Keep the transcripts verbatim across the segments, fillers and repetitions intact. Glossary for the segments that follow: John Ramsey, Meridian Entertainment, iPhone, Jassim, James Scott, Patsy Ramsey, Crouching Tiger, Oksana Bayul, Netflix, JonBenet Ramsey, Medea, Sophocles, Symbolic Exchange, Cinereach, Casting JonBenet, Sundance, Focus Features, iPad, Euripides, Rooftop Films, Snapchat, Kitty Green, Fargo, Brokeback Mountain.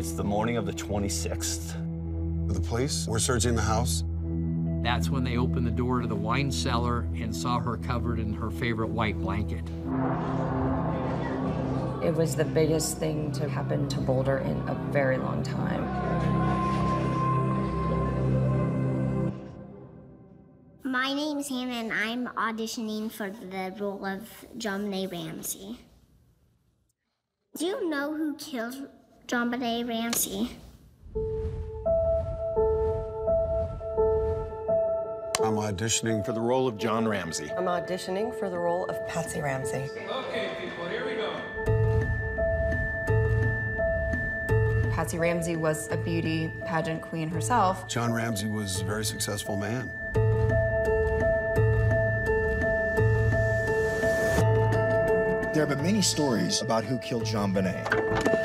It's the morning of the twenty-sixth. The place? We're searching the house? That's when they opened the door to the wine cellar and saw her covered in her favorite white blanket. It was the biggest thing to happen to Boulder in a very long time. My name's Hannah, and I'm auditioning for the role of JonBenet Ramsey. Do you know who killed JonBenet Ramsey? I'm auditioning for the role of John Ramsey. I'm auditioning for the role of Patsy Ramsey. Okay, people, here we go. Patsy Ramsey was a beauty pageant queen herself. John Ramsey was a very successful man. There have been many stories about who killed JonBenet.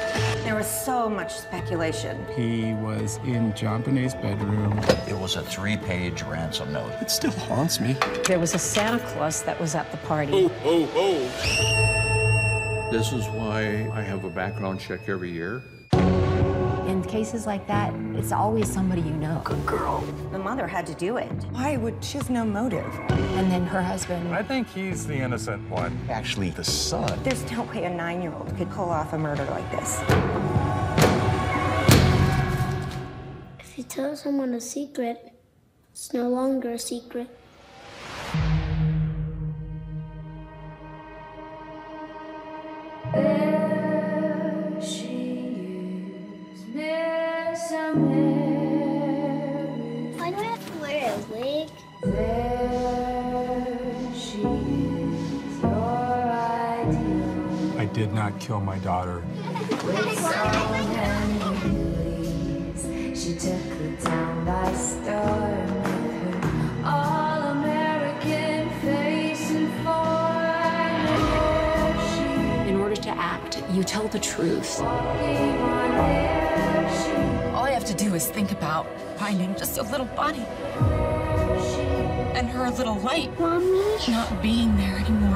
There was so much speculation. He was in JonBenet's bedroom. It was a three-page ransom note. It still haunts me. There was a Santa Claus that was at the party. Oh, oh, oh. This is why I have a background check every year. In cases like that, it's always somebody you know. Good girl. The mother had to do it. Why would she have no motive? And then her husband. I think he's the innocent one. Actually, the son. There's no way a nine-year-old could pull off a murder like this. If you tell someone a secret, it's no longer a secret. Did not kill my daughter. She took her down by storm with her all-American face and foreign. In order to act, you tell the truth. All I have to do is think about finding just a little body and her little light Mommy. Not being there anymore.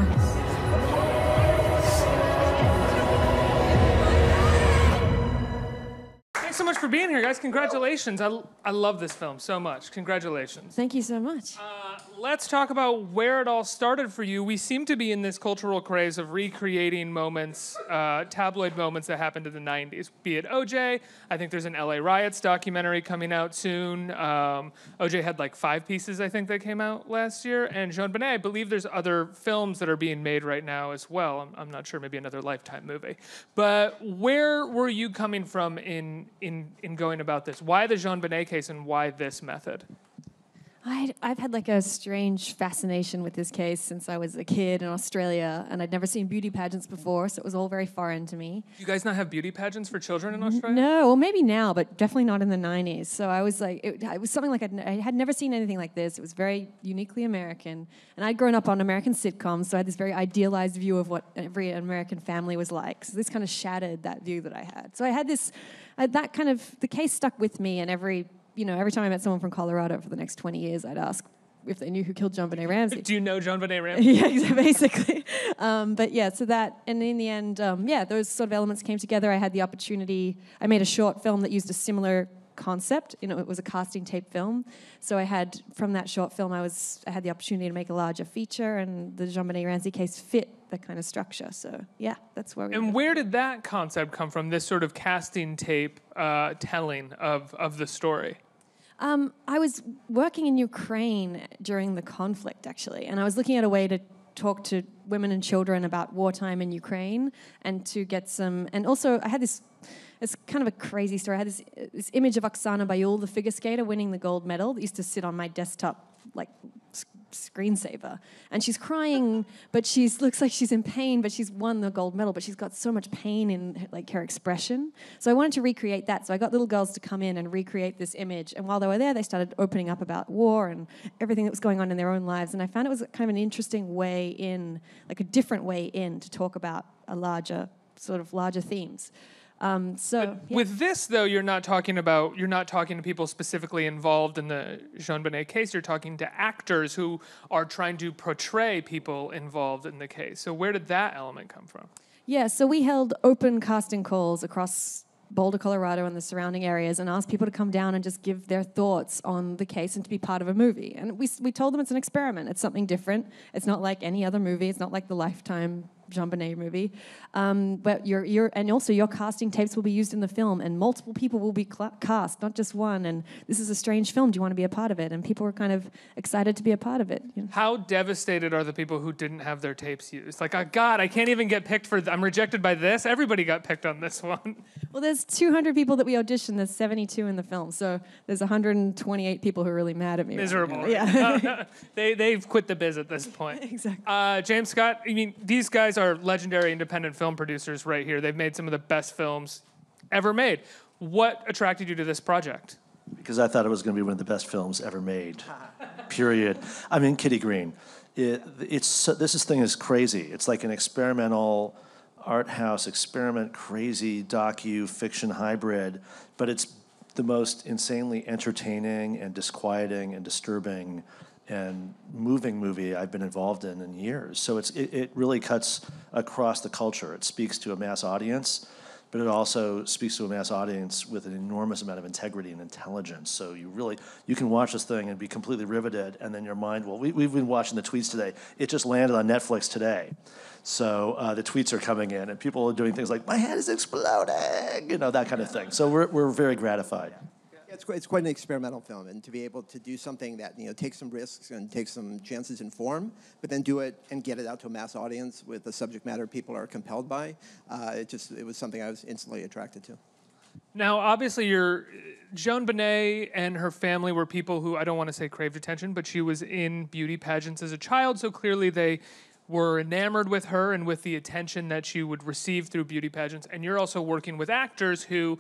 So much for being here, guys. Congratulations. I, I love this film so much. Congratulations. Thank you so much. Uh, let's talk about where it all started for you. We seem to be in this cultural craze of recreating moments, uh, tabloid moments that happened in the nineties, be it O J. I think there's an L A Riots documentary coming out soon. Um, O J had like five pieces, I think, that came out last year. And JonBenet, I believe there's other films that are being made right now as well. I'm, I'm not sure, maybe another Lifetime movie. But where were you coming from in... in In, in going about this? Why the JonBenet case and why this method? I'd, I've had like a strange fascination with this case since I was a kid in Australia, and I'd never seen beauty pageants before, so it was all very foreign to me. Do you guys not have beauty pageants for children in Australia? No, well maybe now, but definitely not in the nineties. So I was like, it, it was something like I'd, I had never seen anything like this. It was very uniquely American, and I'd grown up on American sitcoms, so I had this very idealized view of what every American family was like. So this kind of shattered that view that I had. So I had this. Uh, that kind of, the case stuck with me, and every, you know, every time I met someone from Colorado for the next twenty years, I'd ask if they knew who killed JonBenet Ramsey. Do you know JonBenet Ramsey? Yeah, basically. Um, but yeah, so that, and in the end, um, yeah, those sort of elements came together. I had the opportunity, I made a short film that used a similar concept, you know, it was a casting tape film. So I had, from that short film, I was, I had the opportunity to make a larger feature, and the JonBenet Ramsey case fit that kind of structure. So yeah, that's where we And go. Where did that concept come from, this sort of casting tape uh, telling of, of the story? Um, I was working in Ukraine during the conflict, actually, and I was looking at a way to talk to women and children about wartime in Ukraine, and to get some, and also I had this, it's kind of a crazy story, I had this, this image of Oksana Bayul, the figure skater, winning the gold medal, that used to sit on my desktop like screensaver, and she's crying, but she looks like she's in pain, but she's won the gold medal, but she's got so much pain in like her expression. So I wanted to recreate that, so I got little girls to come in and recreate this image, and while they were there, they started opening up about war and everything that was going on in their own lives, and I found it was kind of an interesting way in, like a different way in, to talk about a larger, sort of larger themes. Um, so yeah. With this, though, you're not talking about, you're not talking to people specifically involved in the JonBenet case. You're talking to actors who are trying to portray people involved in the case. So where did that element come from? Yeah, so we held open casting calls across Boulder, Colorado and the surrounding areas and asked people to come down and just give their thoughts on the case and to be part of a movie. And we, we told them it's an experiment. It's something different. It's not like any other movie. It's not like the Lifetime JonBenet movie. Um, but your, your, and also your casting tapes will be used in the film and multiple people will be cast, not just one. And this is a strange film. Do you want to be a part of it? And people were kind of excited to be a part of it. You know? How devastated are the people who didn't have their tapes used? Like, oh God, I can't even get picked for, th I'm rejected by this. Everybody got picked on this one. Well, there's two hundred people that we auditioned. There's seventy-two in the film. So there's one hundred twenty-eight people who are really mad at me. Miserable. Right yeah. uh, they, they've quit the biz at this point. Exactly. Uh, James Scott, I mean, these guys are legendary independent film producers right here. They've made some of the best films ever made. What attracted you to this project? Because I thought it was going to be one of the best films ever made, period. I mean, Kitty Green. It, it's, this is, thing is crazy. It's like an experimental art house, experiment, crazy docu-fiction hybrid, but it's the most insanely entertaining and disquieting and disturbing and moving movie I've been involved in in years. So it's, it, it really cuts across the culture. It speaks to a mass audience, but it also speaks to a mass audience with an enormous amount of integrity and intelligence. So you really, you can watch this thing and be completely riveted, and then your mind will, we, we've been watching the tweets today. It just landed on Netflix today. So uh, the tweets are coming in, and people are doing things like, my head is exploding, you know, that kind of thing. So we're, we're very gratified. It's quite, it's quite an experimental film, and to be able to do something that, you know, takes some risks and takes some chances in form, but then do it and get it out to a mass audience with the subject matter people are compelled by, uh, it just, it was something I was instantly attracted to. Now, obviously, your JonBenet and her family were people who, I don't want to say craved attention, but she was in beauty pageants as a child, so clearly they were enamored with her and with the attention that she would receive through beauty pageants, and you're also working with actors who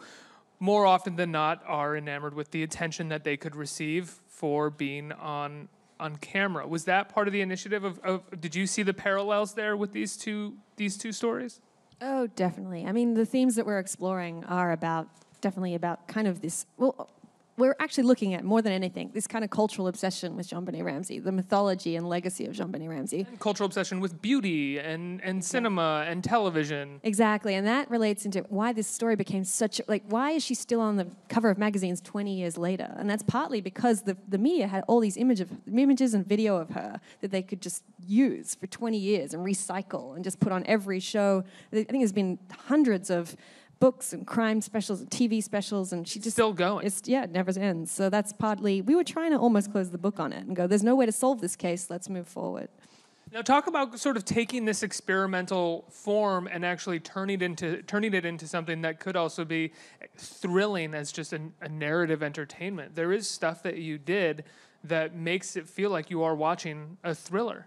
more often than not are enamored with the attention that they could receive for being on on camera. Was that part of the initiative of, of did you see the parallels there with these two these two stories? Oh, definitely. I mean, the themes that we're exploring are about definitely about kind of this, well, we're actually looking at, more than anything, this kind of cultural obsession with JonBenet Ramsey, the mythology and legacy of JonBenet Ramsey. And cultural obsession with beauty and, and cinema and television. Exactly, and that relates into why this story became such, like, why is she still on the cover of magazines twenty years later? And that's partly because the, the media had all these image of, images and video of her that they could just use for twenty years and recycle and just put on every show. I think there's been hundreds of books and crime specials and T V specials, and she just still going. It's, yeah, it never ends. So that's partly, we were trying to almost close the book on it and go, there's no way to solve this case, let's move forward. Now talk about sort of taking this experimental form and actually turning it into, turning it into something that could also be thrilling as just a, a narrative entertainment. There is stuff that you did that makes it feel like you are watching a thriller.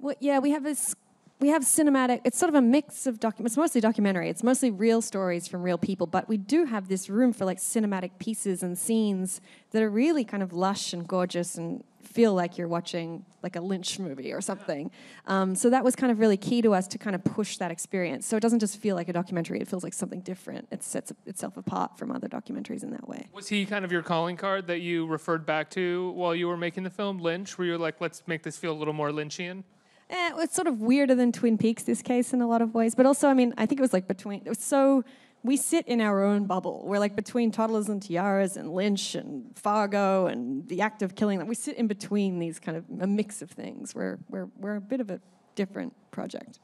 Well, yeah, we have this, we have cinematic, it's sort of a mix of documents. It's mostly documentary. It's mostly real stories from real people, but we do have this room for like cinematic pieces and scenes that are really kind of lush and gorgeous and feel like you're watching like a Lynch movie or something. Um, so that was kind of really key to us to kind of push that experience. So it doesn't just feel like a documentary. It feels like something different. It sets itself apart from other documentaries in that way. Was he kind of your calling card that you referred back to while you were making the film, Lynch? Where you were like, let's make this feel a little more Lynchian? Eh, it's sort of weirder than Twin Peaks, this case, in a lot of ways. But also, I mean, I think it was like between, it was so, we sit in our own bubble. We're like between Toddlers and Tiaras and Lynch and Fargo and The Act of Killing. We sit in between these kind of a mix of things. We're, we're, we're a bit of a different project.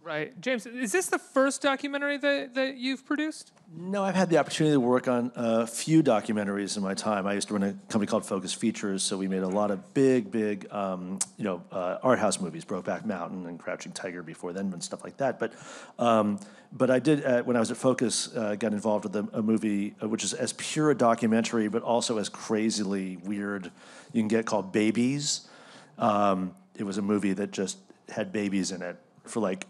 Right. James, is this the first documentary that, that you've produced? No, I've had the opportunity to work on a few documentaries in my time. I used to run a company called Focus Features, so we made a lot of big, big, um, you know, uh, art house movies, Brokeback Mountain and Crouching Tiger before then and stuff like that. But, um, but I did, uh, when I was at Focus, uh, got involved with a, a movie which is as pure a documentary, but also as crazily weird, you can get, called Babies. Um, it was a movie that just had babies in it for like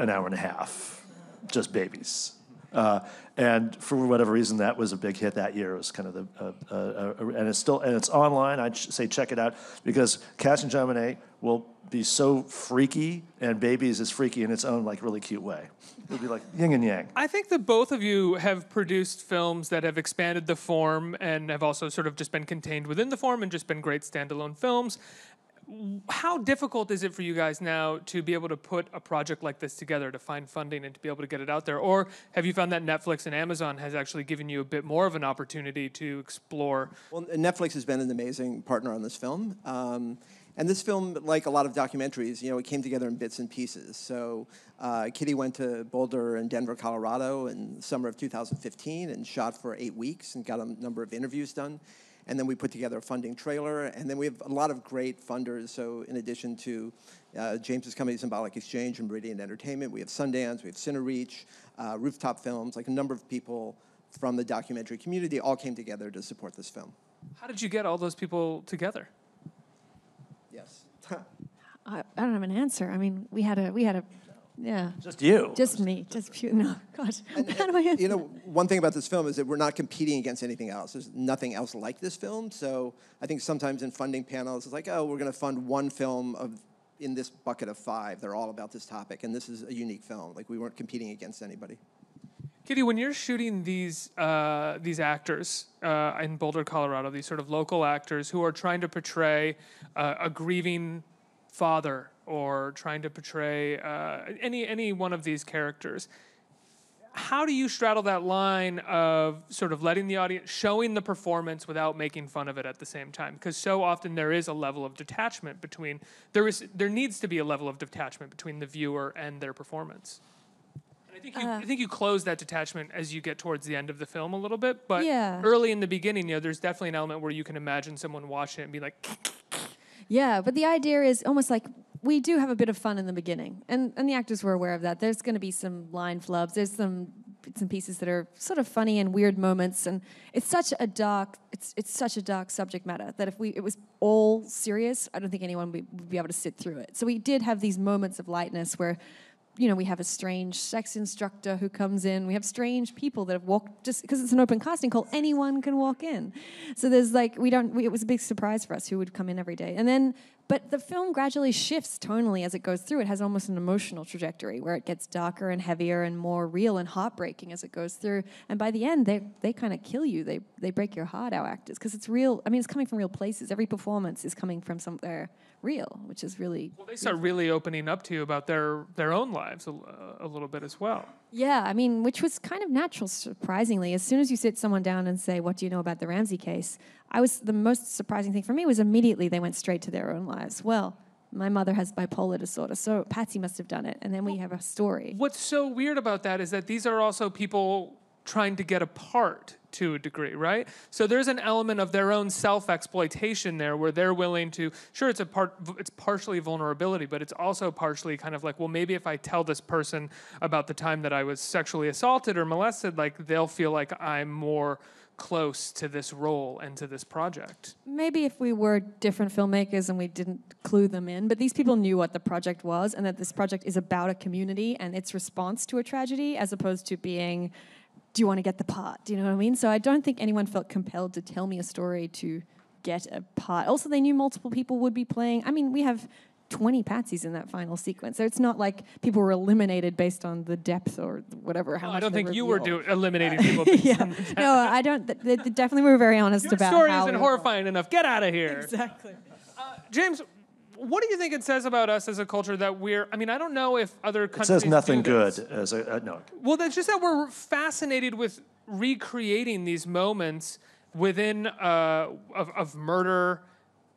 an hour and a half, just babies. Uh, and for whatever reason, that was a big hit that year. It was kind of the, uh, uh, uh, and it's still, and it's online. I'd say check it out because Casting JonBenet will be so freaky, and Babies is freaky in its own like really cute way. It'll be like yin and yang. I think that both of you have produced films that have expanded the form and have also sort of just been contained within the form and just been great standalone films. How difficult is it for you guys now to be able to put a project like this together, to find funding and to be able to get it out there? Or have you found that Netflix and Amazon has actually given you a bit more of an opportunity to explore? Well, Netflix has been an amazing partner on this film. Um, and this film, like a lot of documentaries, you know, it came together in bits and pieces. So uh, Kitty went to Boulder and Denver, Colorado in the summer of two thousand fifteen and shot for eight weeks and got a number of interviews done. And then we put together a funding trailer, and then we have a lot of great funders. So in addition to uh, James's company, Symbolic Exchange, and Meridian Entertainment, we have Sundance, we have Cinereach, uh, Rooftop Films, like a number of people from the documentary community all came together to support this film. How did you get all those people together? Yes. I, I don't have an answer. I mean, we had a, we had a, yeah. Just you. Just me. Just you. No, God. And, How do I you know, one thing about this film is that we're not competing against anything else. There's nothing else like this film. So I think sometimes in funding panels, it's like, oh, we're going to fund one film of in this bucket of five. They're all about this topic. And this is a unique film. Like, we weren't competing against anybody. Kitty, when you're shooting these, uh, these actors uh, in Boulder, Colorado, these sort of local actors who are trying to portray uh, a grieving father or trying to portray uh, any, any one of these characters. How do you straddle that line of sort of letting the audience, showing the performance without making fun of it at the same time? Because so often there is a level of detachment between, there is, there needs to be a level of detachment between the viewer and their performance. And I think you, uh, I think you close that detachment as you get towards the end of the film a little bit, but yeah. Early in the beginning, you know, there's definitely an element where you can imagine someone watching it and be like, yeah, but the idea is almost like, we do have a bit of fun in the beginning, and, and the actors were aware of that. There's going to be some line flubs. There's some bits and pieces that are sort of funny and weird moments, and it's such a dark, it's it's such a dark subject matter that if we it was all serious, I don't think anyone would be able to sit through it. So we did have these moments of lightness where, you know, we have a strange sex instructor who comes in. We have strange people that have walked, just because it's an open casting call, anyone can walk in. So there's like, we don't, we, it was a big surprise for us who would come in every day. And then, but the film gradually shifts tonally as it goes through. It has almost an emotional trajectory where it gets darker and heavier and more real and heartbreaking as it goes through. And by the end, they, they kind of kill you. They, they break your heart, our actors, because it's real. I mean, it's coming from real places. Every performance is coming from somewhere real, which is really... Well, they start beautiful. Really opening up to you about their, their own lives a, a little bit as well. Yeah, I mean, which was kind of natural, surprisingly. As soon as you sit someone down and say, what do you know about the Ramsey case? I was the most surprising thing for me was immediately they went straight to their own lives. Well, my mother has bipolar disorder, so Patsy must have done it. And then we well, have a story. What's so weird about that is that these are also people trying to get apart to a degree, right? So there's an element of their own self-exploitation there where they're willing to, sure, it's a part, it's partially vulnerability, but it's also partially kind of like, well, maybe if I tell this person about the time that I was sexually assaulted or molested, like they'll feel like I'm more close to this role and to this project. Maybe if we were different filmmakers and we didn't clue them in, but these people knew what the project was and that this project is about a community and its response to a tragedy as opposed to being... do you want to get the part? Do you know what I mean? So I don't think anyone felt compelled to tell me a story to get a part. Also, they knew multiple people would be playing. I mean, we have twenty Patsies in that final sequence. So it's not like people were eliminated based on the depth or whatever. How well, much I don't think you were do eliminating people. Based yeah. on the no, I don't. They, they definitely were very honest Your about story how isn't horrifying going. Enough. Get out of here. Exactly. Uh, James, what do you think it says about us as a culture that we're, I mean, I don't know if other countries do this. It says nothing good as a, uh, no. Well, that's just that we're fascinated with recreating these moments within, uh, of, of murder,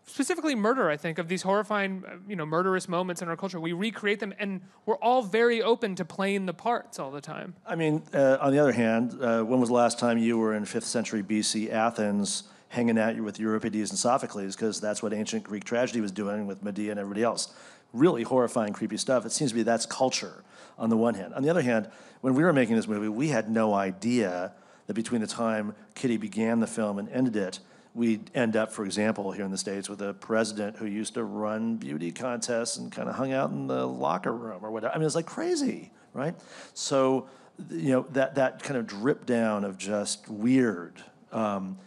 specifically murder, I think, of these horrifying, you know, murderous moments in our culture. We recreate them, and we're all very open to playing the parts all the time. I mean, uh, on the other hand, uh, when was the last time you were in fifth century B C Athens hanging out with Euripides and Sophocles, because that's what ancient Greek tragedy was doing with Medea and everybody else. Really horrifying, creepy stuff. It seems to be that's culture on the one hand. On the other hand, when we were making this movie, we had no idea that between the time Kitty began the film and ended it, we'd end up, for example, here in the States with a president who used to run beauty contests and kind of hung out in the locker room or whatever. I mean, it's like crazy, right? So, you know, that, that kind of drip down of just weird, um,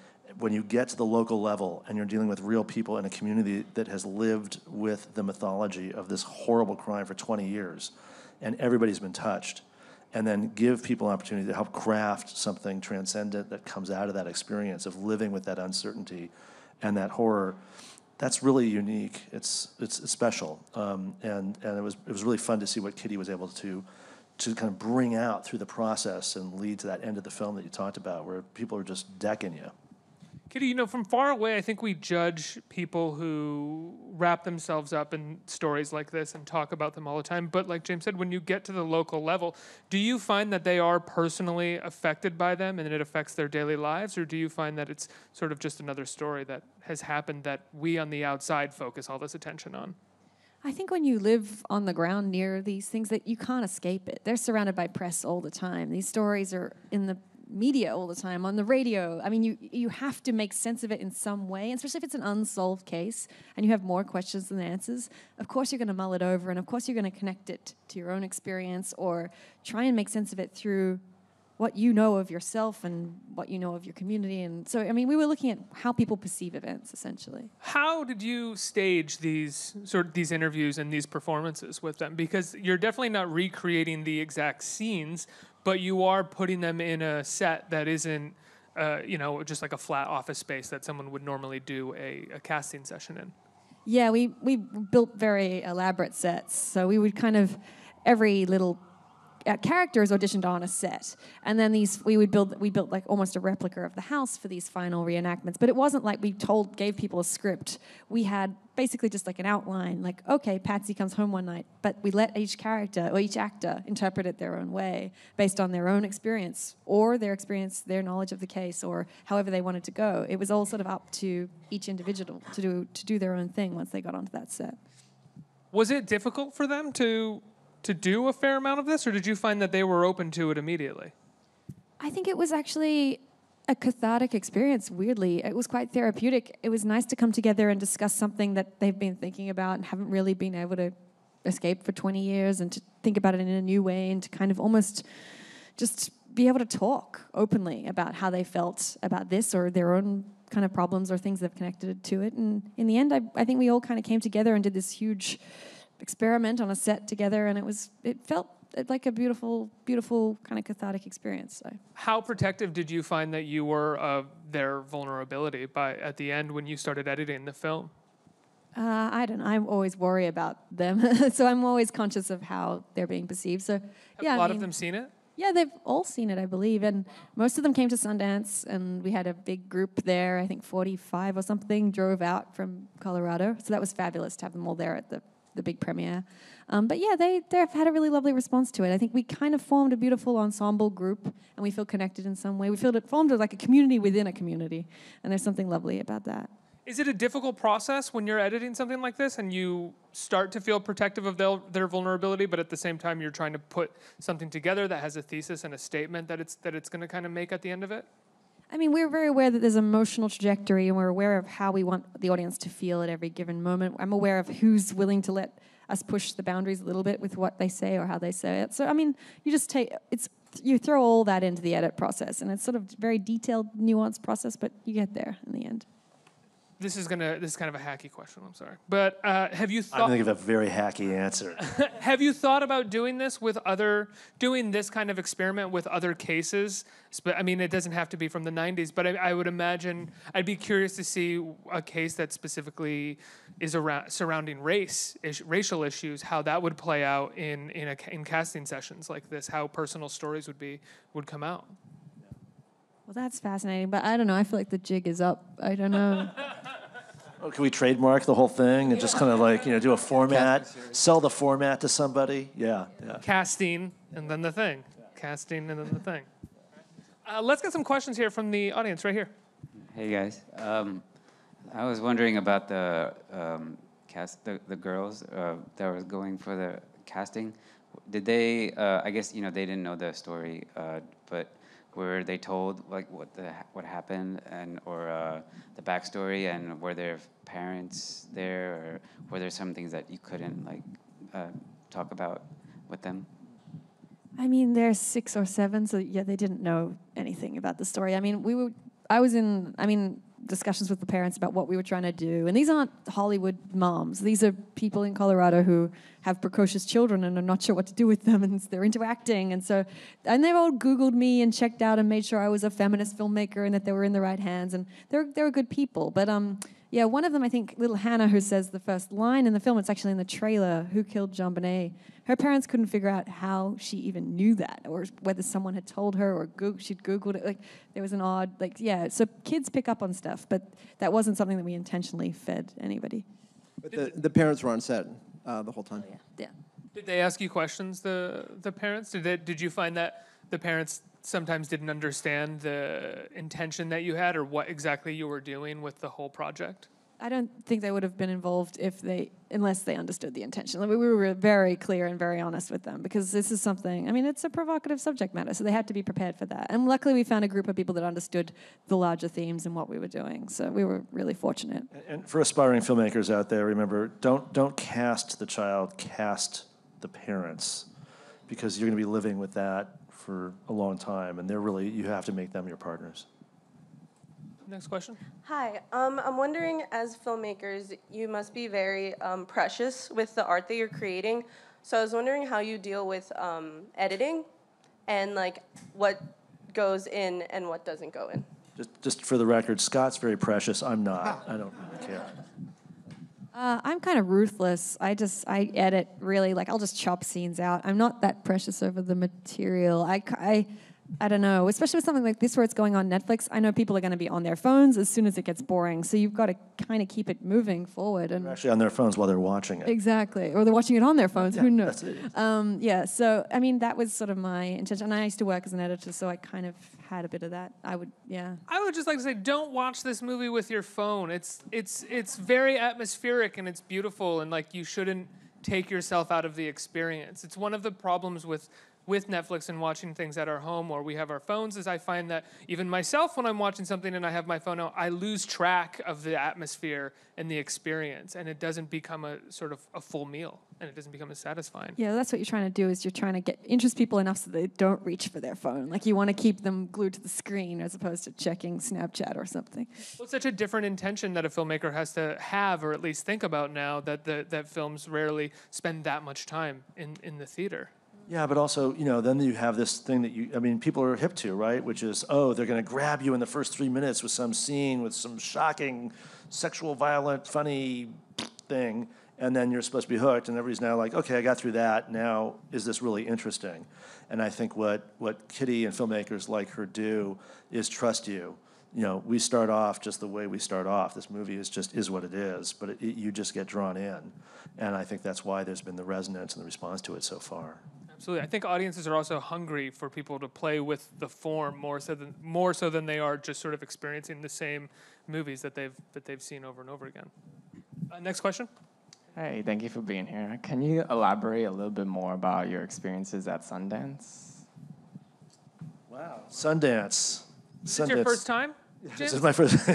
when you get to the local level and you're dealing with real people in a community that has lived with the mythology of this horrible crime for twenty years and everybody's been touched, and then give people an opportunity to help craft something transcendent that comes out of that experience of living with that uncertainty and that horror, that's really unique. It's it's, it's special, um, and and it was it was really fun to see what Kitty was able to to kind of bring out through the process and lead to that end of the film that you talked about, where people are just decking you. Kitty, you know, from far away, I think we judge people who wrap themselves up in stories like this and talk about them all the time. But like James said, when you get to the local level, do you find that they are personally affected by them and it affects their daily lives? Or do you find that it's sort of just another story that has happened that we on the outside focus all this attention on? I think when you live on the ground near these things, that you can't escape it. They're surrounded by press all the time. These stories are in the media all the time, on the radio. I mean, you, you have to make sense of it in some way, especially if it's an unsolved case and you have more questions than answers. Of course you're going to mull it over, and of course you're going to connect it to your own experience or try and make sense of it through what you know of yourself and what you know of your community. And so, I mean, we were looking at how people perceive events, essentially. How did you stage these sort of these interviews and these performances with them? Because you're definitely not recreating the exact scenes, but you are putting them in a set that isn't, uh, you know, just like a flat office space that someone would normally do a, a casting session in. Yeah, we, we built very elaborate sets. So we would kind of, every little Uh, characters auditioned on a set, and then these we would build. We built like almost a replica of the house for these final reenactments. But it wasn't like we told gave people a script. We had basically just like an outline. Like, okay, Patsy comes home one night, but we let each character or each actor interpret it their own way based on their own experience or their experience, their knowledge of the case, or however they wanted to go. It was all sort of up to each individual to do to do their own thing once they got onto that set. Was it difficult for them to? to do a fair amount of this, or did you find that they were open to it immediately? I think it was actually a cathartic experience, weirdly. It was quite therapeutic. It was nice to come together and discuss something that they've been thinking about and haven't really been able to escape for twenty years, and to think about it in a new way, and to kind of almost just be able to talk openly about how they felt about this or their own kind of problems or things that have connected to it. And in the end, I, I think we all kind of came together and did this huge experiment on a set together, and it was it felt like a beautiful, beautiful kind of cathartic experience. So. How protective did you find that you were of their vulnerability by at the end when you started editing the film? Uh, I don't know. I always worry about them, so I'm always conscious of how they're being perceived. So, Have yeah, a lot I mean, of them seen it? Yeah, they've all seen it, I believe, and most of them came to Sundance, and we had a big group there. I think forty-five or something drove out from Colorado, so that was fabulous to have them all there at the the big premiere. Um, but yeah, they, they've had a really lovely response to it. I think we kind of formed a beautiful ensemble group, and we feel connected in some way. We feel it formed like a community within a community, and there's something lovely about that. Is it a difficult process when you're editing something like this and you start to feel protective of their, their vulnerability, but at the same time you're trying to put something together that has a thesis and a statement that it's, that it's going to kind of make at the end of it? I mean, we're very aware that there's an emotional trajectory, and we're aware of how we want the audience to feel at every given moment. I'm aware of who's willing to let us push the boundaries a little bit with what they say or how they say it. So, I mean, you just take, it's, you throw all that into the edit process, and it's sort of very detailed, nuanced process, but you get there in the end. This is gonna. This is kind of a hacky question. I'm sorry, but uh, have you thought? I'm gonna give a very hacky answer. Have you thought about doing this with other, doing this kind of experiment with other cases? I mean, it doesn't have to be from the nineties, but I, I would imagine I'd be curious to see a case that specifically is around surrounding race, is, racial issues, how that would play out in in, a, in casting sessions like this, how personal stories would be would come out. Well, that's fascinating, but I don't know. I feel like the jig is up. I don't know. Oh, can we trademark the whole thing and just kind of like, you know, do a format, sell the format to somebody? Yeah. yeah. Casting and then the thing. Casting and then the thing. Uh, let's get some questions here from the audience right here. Hey, guys. Um, I was wondering about the um, cast, the, the girls uh, that were going for the casting. Did they, uh, I guess, you know, they didn't know the story, uh, but... Were they told like what the what happened and or uh, the backstory, and were their parents there, or were there some things that you couldn't like uh, talk about with them? I mean, they're six or seven, so yeah, they didn't know anything about the story. I mean, we were I was in I mean discussions with the parents about what we were trying to do, and these aren't Hollywood moms; these are people in Colorado who have precocious children and are not sure what to do with them, and they're interacting. And so, and they've all Googled me and checked out and made sure I was a feminist filmmaker and that they were in the right hands. And they're, they're good people. But um, yeah, one of them, I think, little Hannah, who says the first line in the film, it's actually in the trailer, "Who killed JonBenet?" Her parents couldn't figure out how she even knew that, or whether someone had told her, or Goog she'd Googled it. Like, there was an odd, like, yeah. So kids pick up on stuff, but that wasn't something that we intentionally fed anybody. But the, the parents were on set uh, the whole time. Oh, yeah. Yeah. Did they ask you questions, the the parents? Did they, did you find that the parents sometimes didn't understand the intention that you had, or what exactly you were doing with the whole project? I don't think they would have been involved if they, unless they understood the intention. I mean, we were very clear and very honest with them, because this is something, I mean, it's a provocative subject matter, so they had to be prepared for that. And luckily we found a group of people that understood the larger themes and what we were doing, so we were really fortunate. And for aspiring filmmakers out there, remember, don't, don't cast the child, cast the parents, because you're going to be living with that for a long time, and they're really, you have to make them your partners. Next question. Hi, um, I'm wondering, as filmmakers, you must be very um, precious with the art that you're creating. So I was wondering how you deal with um, editing, and like what goes in and what doesn't go in. Just, just for the record, Scott's very precious. I'm not. I don't care. Uh, I'm kind of ruthless. I just, I edit really, like, I'll just chop scenes out. I'm not that precious over the material. I, I, I don't know, especially with something like this where it's going on Netflix. I know people are going to be on their phones as soon as it gets boring, so you've got to kind of keep it moving forward. And they're actually on their phones while they're watching it. Exactly, or they're watching it on their phones, yeah, who knows? That's it. Um, yeah, so, I mean, that was sort of my intention. And I used to work as an editor, so I kind of had a bit of that. I would, yeah. I would just like to say, don't watch this movie with your phone. It's, it's, it's very atmospheric, and it's beautiful, and like, you shouldn't take yourself out of the experience. It's one of the problems with with Netflix and watching things at our home, or we have our phones, is I find that even myself, when I'm watching something and I have my phone out, I lose track of the atmosphere and the experience, and it doesn't become a sort of a full meal, and it doesn't become as satisfying. Yeah, that's what you're trying to do, is you're trying to get interest people enough so they don't reach for their phone. Like, you want to keep them glued to the screen as opposed to checking Snapchat or something. Well, it's such a different intention that a filmmaker has to have, or at least think about now, that, the, that films rarely spend that much time in, in the theater. Yeah, but also, you know, then you have this thing that you, I mean, people are hip to, right? Which is, oh, they're going to grab you in the first three minutes with some scene, with some shocking, sexual, violent, funny thing, and then you're supposed to be hooked, and everybody's now like, okay, I got through that, now is this really interesting? And I think what, what Kitty and filmmakers like her do is trust you. You know, we start off just the way we start off. This movie is just, is what it is, but it, it, you just get drawn in. And I think that's why there's been the resonance and the response to it so far. Absolutely. I think audiences are also hungry for people to play with the form more so than more so than they are just sort of experiencing the same movies that they've that they've seen over and over again. Uh, next question. Hey, thank you for being here. Can you elaborate a little bit more about your experiences at Sundance? Wow, Sundance. Is this your first time? James? This is my first.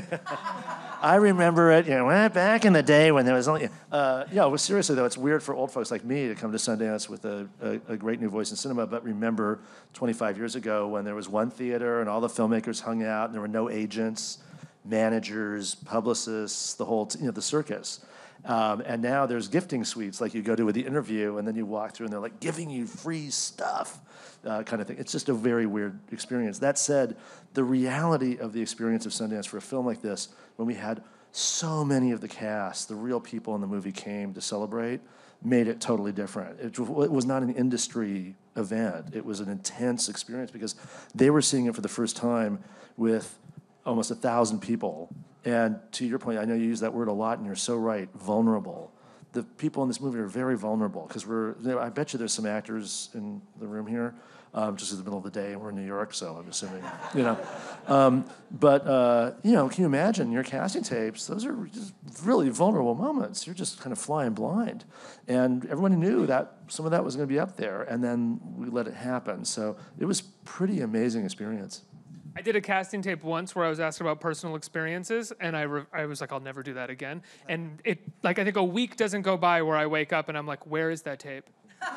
I remember it, you know, back in the day when there was only, uh, yeah, well, seriously though, it's weird for old folks like me to come to Sundance with a, a, a great new voice in cinema, but remember twenty-five years ago when there was one theater and all the filmmakers hung out and there were no agents, managers, publicists, the whole, you know, the circus. Um, and now there's gifting suites, like you go to with the interview and then you walk through and they're like giving you free stuff, uh, kind of thing. It's just a very weird experience. That said, the reality of the experience of Sundance for a film like this, when we had so many of the cast, the real people in the movie came to celebrate, made it totally different. It, it was not an industry event. It was an intense experience because they were seeing it for the first time with almost a thousand people. And to your point, I know you use that word a lot, and you're so right, vulnerable. The people in this movie are very vulnerable, because we're, I bet you there's some actors in the room here, um, just in the middle of the day, and we're in New York, so I'm assuming, you know. Um, but, uh, you know, can you imagine your casting tapes? Those are just really vulnerable moments. You're just kind of flying blind. And everyone knew that some of that was going to be up there, and then we let it happen. So it was a pretty amazing experience. I did a casting tape once where I was asked about personal experiences, and I, re I was like, I'll never do that again. And it, like, I think a week doesn't go by where I wake up and I'm like, where is that tape?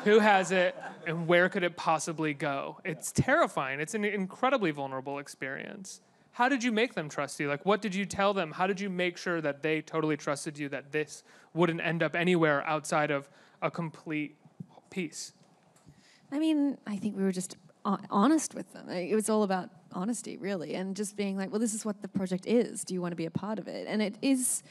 Who has it? And where could it possibly go? It's terrifying. It's an incredibly vulnerable experience. How did you make them trust you? Like, what did you tell them? How did you make sure that they totally trusted you, that this wouldn't end up anywhere outside of a complete piece? I mean, I think we were just honest with them. It was all about honesty, really, and just being like, well, this is what the project is. Do you want to be a part of it? And it is,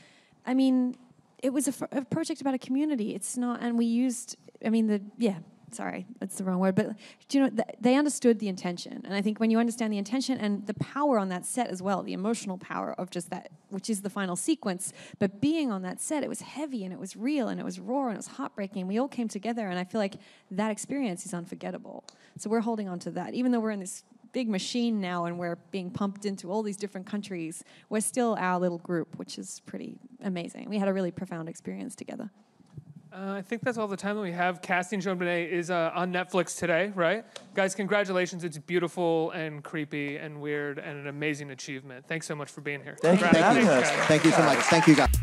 I mean, it was a, f a project about a community. It's not, and we used, I mean, the, yeah, sorry, that's the wrong word, but do you know, th they understood the intention. And I think when you understand the intention and the power on that set as well, the emotional power of just that, which is the final sequence, but being on that set, it was heavy and it was real and it was raw and it was heartbreaking. We all came together, and I feel like that experience is unforgettable. So we're holding on to that. Even though we're in this big machine now and we're being pumped into all these different countries, we're still our little group, which is pretty amazing. We had a really profound experience together. Uh, I think that's all the time that we have. Casting JonBenet is uh, on Netflix today, right? Guys, congratulations. It's beautiful and creepy and weird and an amazing achievement. Thanks so much for being here. Thank you. Thank you. Thank you so much. Thank you, guys.